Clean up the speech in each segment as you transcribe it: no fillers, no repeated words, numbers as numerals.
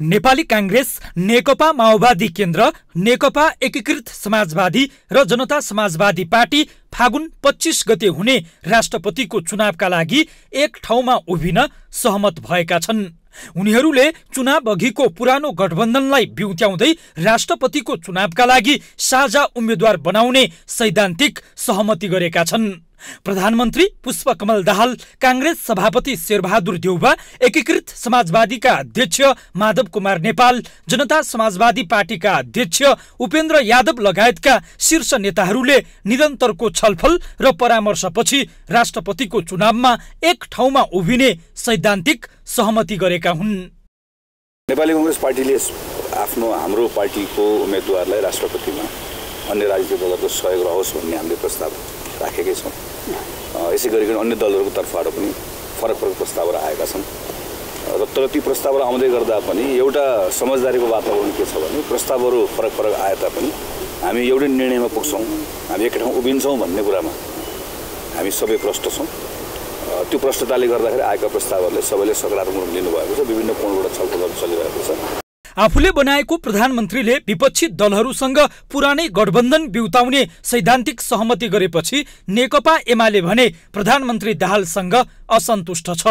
नेपाली कांग्रेस, नेकपा माओवादी केन्द्र, नेकपा एकीकृत समाजवादी र जनता समाजवादी पार्टी फागुन 25 गते हुने राष्ट्रपतिको चुनावका लागि एक ठाउँमा उभिन सहमत भएका छन्। उनीहरूले चुनाव अघिको पुरानो गठबन्धनलाई बिउत्याउँदै राष्ट्रपतिको चुनावका लागि साझा उम्मेद्वार बनाउने सैद्धान्तिक सहमति गरेका छन्। प्रधानमन्त्री पुष्पकमल दाहाल, कांग्रेस सभापति शेरबहादुर देउवा, एकीकृत समाजवादीका अध्यक्ष माधव कुमार नेपाल, जनता समाजवादी पार्टीका अध्यक्ष उपेन्द्र यादव लगायतका शीर्ष नेताहरूले निरन्तरको छलफल र परामर्शपछि राष्ट्रपतिको चुनावमा एक ठाउँमा उभिने सैद्धान्तिक सहमति गरेका हुन्। नेपाली कांग्रेस पार्टीले आफ्नो हाम्रो पार्टीको उम्मेदवारलाई राष्ट्रपतिमा अन्य राजनीतिक दलको सहयोग रहोस् भन्ने हामीले प्रस्ताव राखेकै छौँ। यसैगरी अन्य दलहरूको तर्फबाट पनि फरक फरक प्रस्तावहरू आएका छन् र तर ती प्रस्तावहरू आउँदै गर्दा पनि एउटा समझदारीको वातावरण के छ भने प्रस्तावहरू फरक फरक आए तापनि हामी एउटै निर्णयमा पुग्छौँ, हामी एकै ठाउँ उभिन्छौँ भन्ने कुरामा हामी सबै प्रष्ट छौँ। त्यो प्रष्टताले गर्दाखेरि आएका प्रस्तावहरूले सबैले सकारात्मक रूप लिनुभएको छ। विभिन्न कोणबाट छलफलहरू चलिरहेको छ। आफूले बनाएको प्रधानमन्त्रीले विपक्षी दलहरूसँग पुरानै गठबन्धन बिउताउने सैद्धान्तिक सहमति गरेपछि नेकपा एमाले भने प्रधानमन्त्री दाहालसँग असन्तुष्ट छ।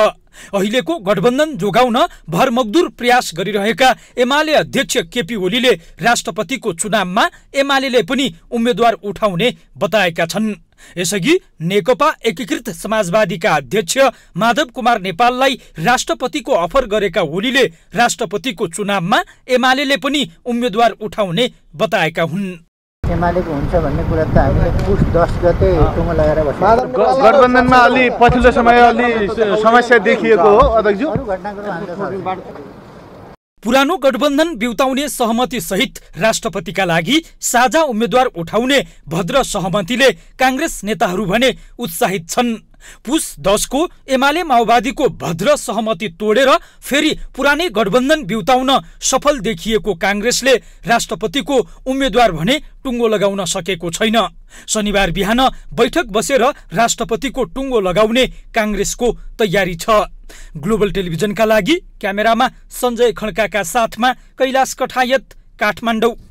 अहिलेको गठबन्धन जोगाउन भरमग्दुर प्रयास गरिरहेका एमाले अध्यक्ष केपी ओलीले राष्ट्रपतिको चुनावमा एमालेले पनि उम्मेद्वार उठाउने बताएका छन्। यसअघि नेकपा एकीकृत समाजवादीका अध्यक्ष माधव कुमार नेपाललाई राष्ट्रपतिको अफर गरेका ओलीले राष्ट्रपतिको चुनावमा एमालेले पनि उम्मेद्वार उठाउने बताएका हुन्। एमालेको हुन्छ भन्ने कुरा त हामीले पुष 10 गते टुङ्गो लगाएर बसेको गठबन्धनमा अलि पछिल्लो समय अलि समस्या देखिएको हो अध्यक्षज्यू। पुरानो गठबन्धन बिउताउने सहमति सहित राष्ट्रपतिका लागि साझा उम्मेद्वार उठाउने भद्र सहमतिले कांग्रेस नेताहरू भने उत्साहित छन्। पुष 10 को एमाले माओवादीको भद्र सहमति तोडेर फेरि पुरानै गठबन्धन बिउताउन सफल देखिएको कांग्रेसले राष्ट्रपतिको उम्मेद्वार भने टुङ्गो लगाउन सकेको छैन। शनिबार बिहान बैठक बसेर राष्ट्रपतिको टुङ्गो लगाउने कांग्रेसको तयारी छ। ग्लोबल टेलिभिजनका लागि क्यामेरामा संजय खड़का का साथमा कैलाश कथायत, काठमाडौँ।